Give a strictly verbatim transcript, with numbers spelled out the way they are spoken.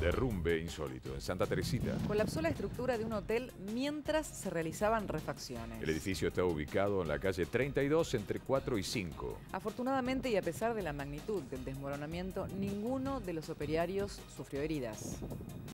Derrumbe insólito en Santa Teresita. Colapsó la estructura de un hotel mientras se realizaban refacciones. El edificio está ubicado en la calle treinta y dos entre cuatro y cinco. Afortunadamente y a pesar de la magnitud del desmoronamiento, ninguno de los operarios sufrió heridas.